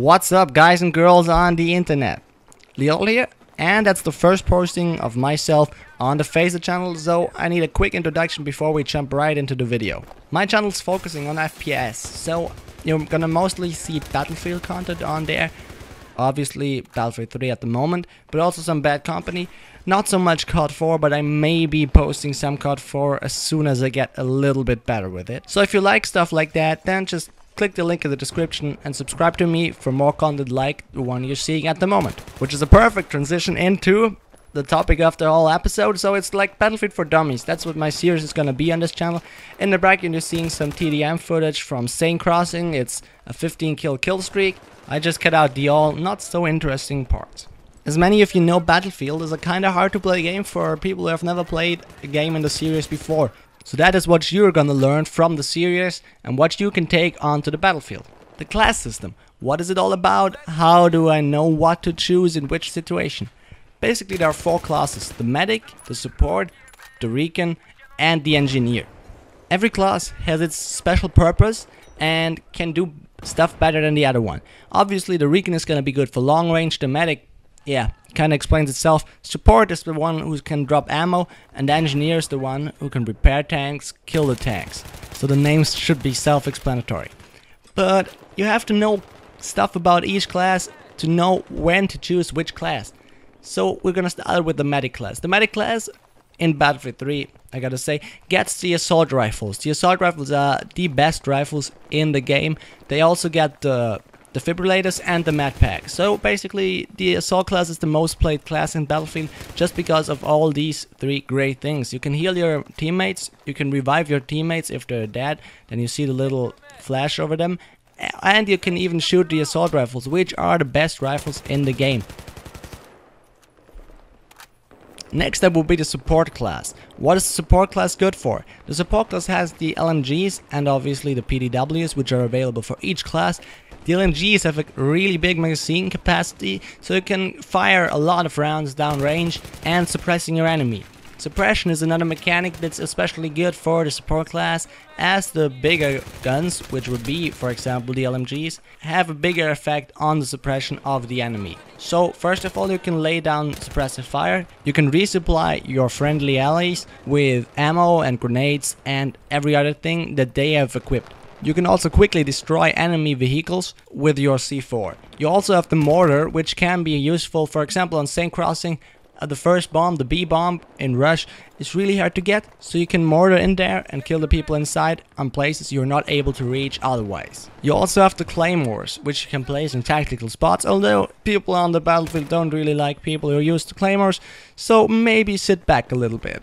What's up, guys and girls on the internet? Leo here, and that's the first posting of myself on the Phazer channel, so I need a quick introduction before we jump right into the video. My channel's focusing on FPS, so you're gonna mostly see Battlefield content on there. Obviously Battlefield 3 at the moment, but also some Bad Company. Not so much COD4, but I may be posting some COD4 as soon as I get a little bit better with it. So if you like stuff like that, then just click the link in the description and subscribe to me for more content like the one you're seeing at the moment. Which is a perfect transition into the topic of the whole episode. So it's like Battlefield for Dummies. That's what my series is gonna be on this channel. In the background you're seeing some TDM footage from Saint Crossing. It's a 15 kill streak. I just cut out the all not so interesting parts. As many of you know, Battlefield is a kinda hard to play game for people who have never played a game in the series before. So that is what you're gonna learn from the series and what you can take onto the battlefield. The class system. What is it all about? How do I know what to choose in which situation? Basically there are four classes. The Medic, the Support, the Recon and the Engineer. Every class has its special purpose and can do stuff better than the other one. Obviously the Recon is gonna be good for long range. The Medic, yeah, kind of explains itself. Support is the one who can drop ammo, and the Engineer is the one who can repair tanks, kill the tanks. So the names should be self-explanatory. But you have to know stuff about each class to know when to choose which class. So we're gonna start with the Medic class. The Medic class in Battlefield 3, I gotta say, gets the assault rifles. The assault rifles are the best rifles in the game. They also get the defibrillators and the med pack. So basically the assault class is the most played class in Battlefield just because of all these three great things. You can heal your teammates, you can revive your teammates if they're dead, then you see the little flash over them, and you can even shoot the assault rifles, which are the best rifles in the game. Next up will be the Support class. What is the Support class good for? The Support class has the LMGs and obviously the PDWs, which are available for each class. The LMGs have a really big magazine capacity, so you can fire a lot of rounds downrange and suppressing your enemy. Suppression is another mechanic that's especially good for the Support class, as the bigger guns, which would be, for example, the LMGs, have a bigger effect on the suppression of the enemy. So, first of all, you can lay down suppressive fire, you can resupply your friendly allies with ammo and grenades and every other thing that they have equipped. You can also quickly destroy enemy vehicles with your C4. You also have the mortar, which can be useful, for example, on Saint Crossing. The first bomb, the B bomb in Rush, is really hard to get, so you can mortar in there and kill the people inside on places you're not able to reach otherwise. You also have the claymores, which you can place in tactical spots, although people on the battlefield don't really like people who use the claymores, so maybe sit back a little bit.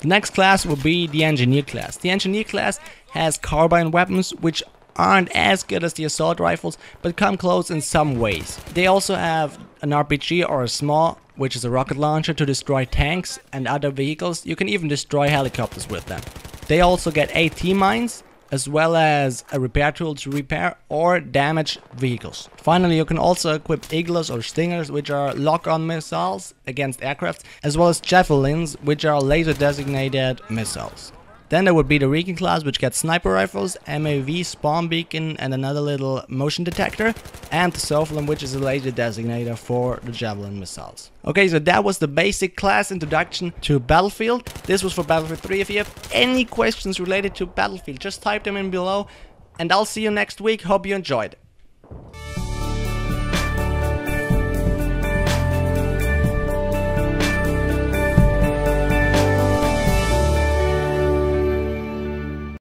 The next class will be the Engineer class. The Engineer class has carbine weapons, which aren't as good as the assault rifles, but come close in some ways. They also have an RPG or a SMAW, which is a rocket launcher to destroy tanks and other vehicles. You can even destroy helicopters with them. They also get AT mines, as well as a repair tool to repair or damage vehicles. Finally, you can also equip Igloos or Stingers, which are lock-on missiles against aircrafts, as well as Javelins, which are laser-designated missiles. Then there would be the Recon class, which gets sniper rifles, MAV, Spawn Beacon and another little Motion Detector, and the Soflam, which is a laser designator for the Javelin missiles. Okay, so that was the basic class introduction to Battlefield. This was for Battlefield 3. If you have any questions related to Battlefield, just type them in below and I'll see you next week. Hope you enjoyed.